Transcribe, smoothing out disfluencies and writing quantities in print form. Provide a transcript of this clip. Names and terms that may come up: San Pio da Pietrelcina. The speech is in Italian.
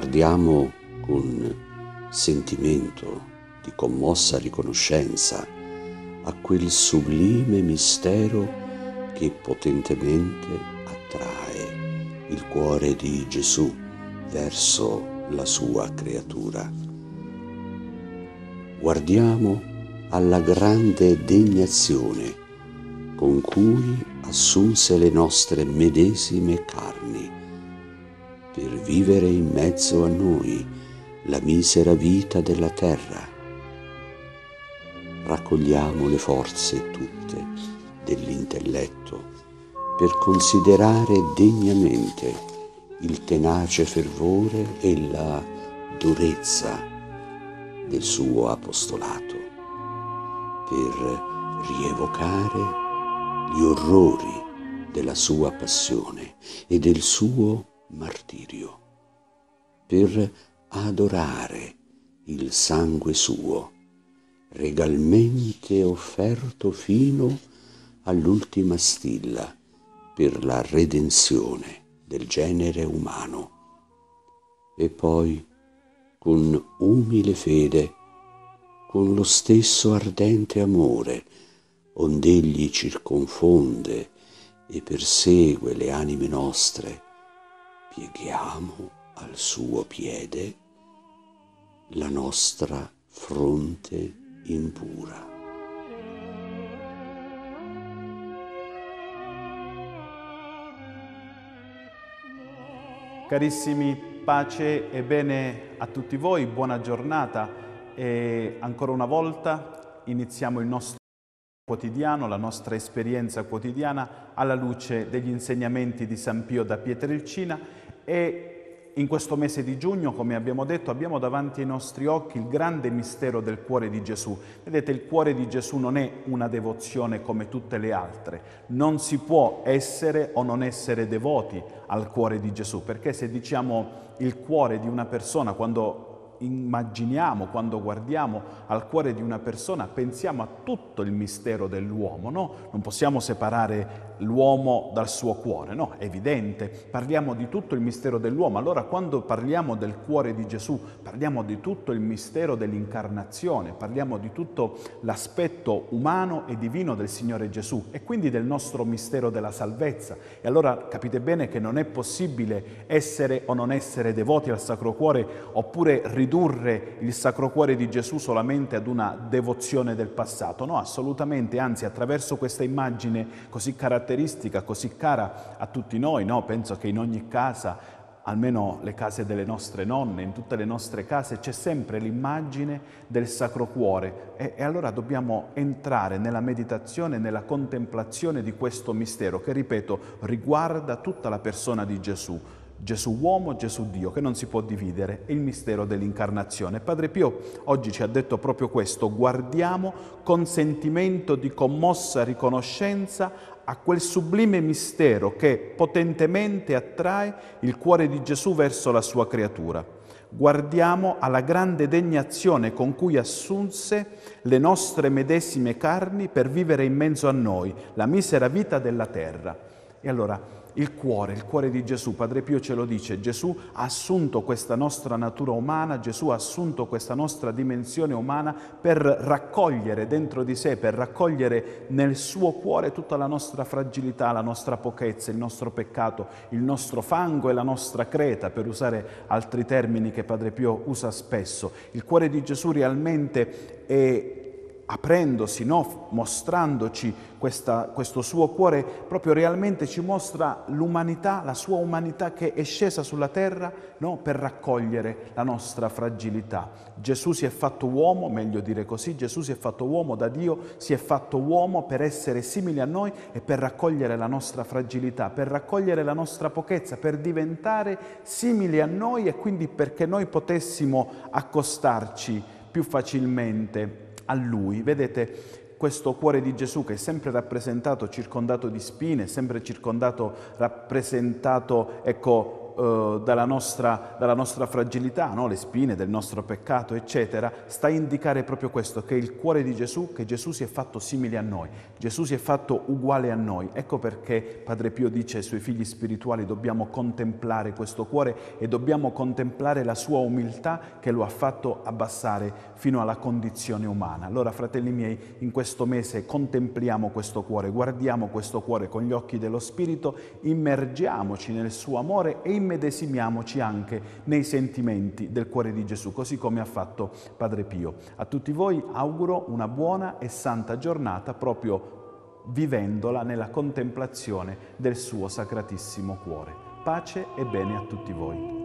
guardiamo con sentimento di commossa riconoscenza a quel sublime mistero che potentemente attrae il cuore di Gesù verso la sua creatura. Guardiamo alla grande degnazione con cui assunse le nostre medesime carni, per vivere in mezzo a noi la misera vita della terra. Raccogliamo le forze tutte dell'intelletto per considerare degnamente il tenace fervore e la durezza del suo apostolato, per rievocare gli orrori della sua passione e del suo martirio, per adorare il sangue suo, regalmente offerto fino all'ultima stilla per la redenzione del genere umano. E poi, con umile fede, con lo stesso ardente amore, ond'egli circonfonde e persegue le anime nostre, pieghiamo al suo piede la nostra fronte impura. Carissimi, pace e bene a tutti voi, buona giornata e ancora una volta iniziamo il nostro quotidiano, la nostra esperienza quotidiana alla luce degli insegnamenti di San Pio da Pietrelcina, e in questo mese di giugno, come abbiamo detto, abbiamo davanti ai nostri occhi il grande mistero del cuore di Gesù. Vedete, il cuore di Gesù non è una devozione come tutte le altre, non si può essere o non essere devoti al cuore di Gesù, perché se diciamo il cuore di una persona, quando immaginiamo, quando guardiamo al cuore di una persona, pensiamo a tutto il mistero dell'uomo, no? Non possiamo separare l'uomo dal suo cuore, no? È evidente, parliamo di tutto il mistero dell'uomo. Allora, quando parliamo del cuore di Gesù, parliamo di tutto il mistero dell'incarnazione, parliamo di tutto l'aspetto umano e divino del Signore Gesù e quindi del nostro mistero della salvezza. E allora capite bene che non è possibile essere o non essere devoti al Sacro Cuore, oppure ridurre il Sacro Cuore di Gesù solamente ad una devozione del passato. No, assolutamente, anzi, attraverso questa immagine così caratteristica, così cara a tutti noi, no? Penso che in ogni casa, almeno le case delle nostre nonne, in tutte le nostre case c'è sempre l'immagine del Sacro Cuore, e allora dobbiamo entrare nella meditazione, nella contemplazione di questo mistero che, ripeto, riguarda tutta la persona di Gesù. Gesù uomo, Gesù Dio, che non si può dividere, è il mistero dell'incarnazione. Padre Pio oggi ci ha detto proprio questo: guardiamo con sentimento di commossa riconoscenza a quel sublime mistero che potentemente attrae il cuore di Gesù verso la sua creatura. Guardiamo alla grande degnazione con cui assunse le nostre medesime carni per vivere in mezzo a noi la misera vita della terra. E allora il cuore di Gesù, Padre Pio ce lo dice, Gesù ha assunto questa nostra natura umana, Gesù ha assunto questa nostra dimensione umana per raccogliere dentro di sé, per raccogliere nel suo cuore tutta la nostra fragilità, la nostra pochezza, il nostro peccato, il nostro fango e la nostra creta, per usare altri termini che Padre Pio usa spesso. Il cuore di Gesù realmente è, aprendosi, no? Mostrandoci questo suo cuore, proprio realmente ci mostra l'umanità, la sua umanità che è scesa sulla terra, no? Per raccogliere la nostra fragilità. Gesù si è fatto uomo, meglio dire così, Gesù si è fatto uomo da Dio, si è fatto uomo per essere simile a noi e per raccogliere la nostra fragilità, per raccogliere la nostra pochezza, per diventare simili a noi e quindi perché noi potessimo accostarci più facilmente a Lui. Vedete, questo cuore di Gesù che è sempre rappresentato, circondato di spine, sempre circondato, rappresentato, ecco, dalla nostra fragilità, no? Le spine del nostro peccato, eccetera, sta a indicare proprio questo, che il cuore di Gesù, che Gesù si è fatto simile a noi, Gesù si è fatto uguale a noi. Ecco perché Padre Pio dice ai suoi figli spirituali: dobbiamo contemplare questo cuore e dobbiamo contemplare la sua umiltà che lo ha fatto abbassare fino alla condizione umana. Allora, fratelli miei, in questo mese contempliamo questo cuore, guardiamo questo cuore con gli occhi dello Spirito, immergiamoci nel suo amore e immedesimiamoci anche nei sentimenti del cuore di Gesù, così come ha fatto Padre Pio. A tutti voi auguro una buona e santa giornata, proprio vivendola nella contemplazione del suo Sacratissimo Cuore. Pace e bene a tutti voi.